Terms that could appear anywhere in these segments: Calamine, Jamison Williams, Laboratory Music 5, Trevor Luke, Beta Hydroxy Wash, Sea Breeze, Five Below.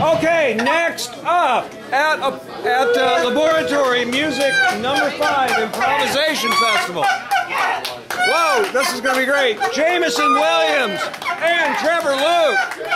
Okay, next up at Laboratory Music Number 5 Improvisation Festival. Whoa, this is going to be great. Jamison Williams and Trevor Luke.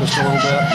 Just a little bit.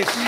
Nice.